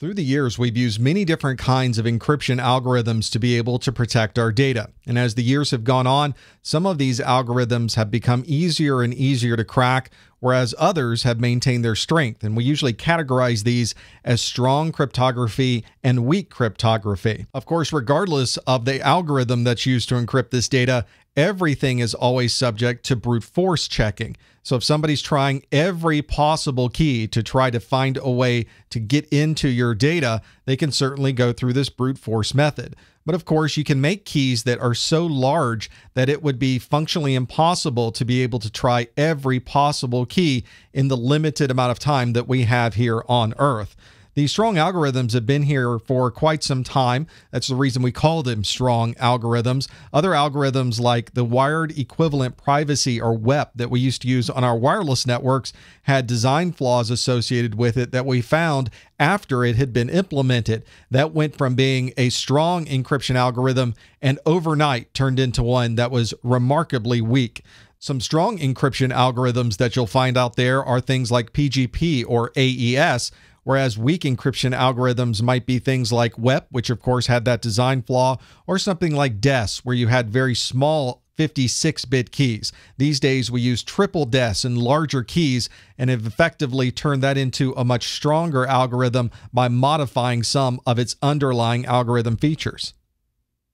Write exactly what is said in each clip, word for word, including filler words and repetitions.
Through the years, we've used many different kinds of encryption algorithms to be able to protect our data. And as the years have gone on, some of these algorithms have become easier and easier to crack, whereas others have maintained their strength. And we usually categorize these as strong cryptography and weak cryptography. Of course, regardless of the algorithm that's used to encrypt this data, everything is always subject to brute force checking. So if somebody's trying every possible key to try to find a way to get into your data, they can certainly go through this brute force method. But of course, you can make keys that are so large that it would be functionally impossible to be able to try every possible key in the limited amount of time that we have here on Earth. These strong algorithms have been here for quite some time. That's the reason we call them strong algorithms. Other algorithms like the wired equivalent privacy, or W E P, that we used to use on our wireless networks had design flaws associated with it that we found after it had been implemented. That went from being a strong encryption algorithm and overnight turned into one that was remarkably weak. Some strong encryption algorithms that you'll find out there are things like P G P or A E S, whereas weak encryption algorithms might be things like W E P, which of course had that design flaw, or something like D E S, where you had very small fifty-six bit keys. These days we use triple D E S and larger keys and have effectively turned that into a much stronger algorithm by modifying some of its underlying algorithm features.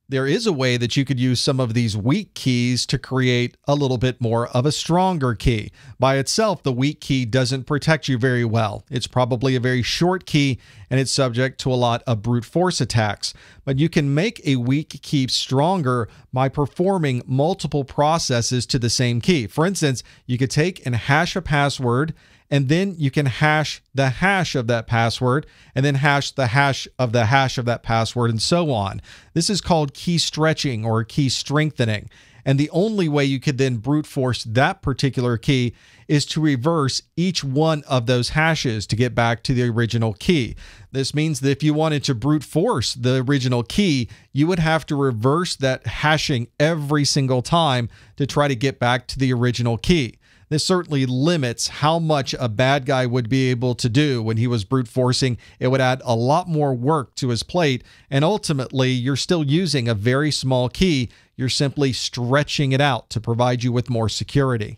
There is a way that you could use some of these weak keys to create a little bit more of a stronger key. By itself, the weak key doesn't protect you very well. It's probably a very short key, and it's subject to a lot of brute force attacks. But you can make a weak key stronger by performing multiple processes to the same key. For instance, you could take and hash a password, and then you can hash the hash of that password, and then hash the hash of the hash of that password, and so on. This is called key stretching or key strengthening. And the only way you could then brute force that particular key is to reverse each one of those hashes to get back to the original key. This means that if you wanted to brute force the original key, you would have to reverse that hashing every single time to try to get back to the original key. This certainly limits how much a bad guy would be able to do when he was brute forcing. It would add a lot more work to his plate, and ultimately, you're still using a very small key. You're simply stretching it out to provide you with more security.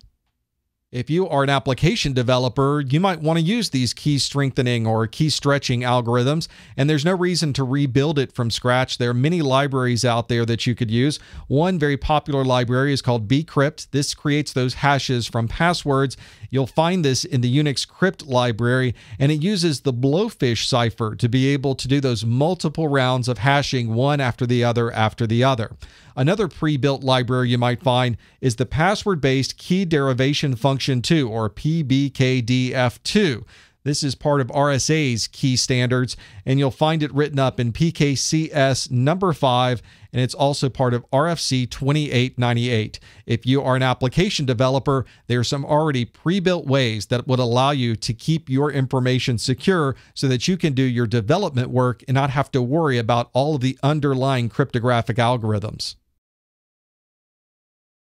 If you are an application developer, you might want to use these key strengthening or key stretching algorithms, and there's no reason to rebuild it from scratch. There are many libraries out there that you could use. One very popular library is called bcrypt. This creates those hashes from passwords. You'll find this in the Unix crypt library, and it uses the Blowfish cipher to be able to do those multiple rounds of hashing one after the other after the other. Another pre-built library you might find is the password-based key derivation function two, or P B K D F two. This is part of R S A's key standards, and you'll find it written up in P K C S number five, and it's also part of R F C twenty-eight ninety-eight. If you are an application developer, there are some already pre-built ways that would allow you to keep your information secure so that you can do your development work and not have to worry about all of the underlying cryptographic algorithms.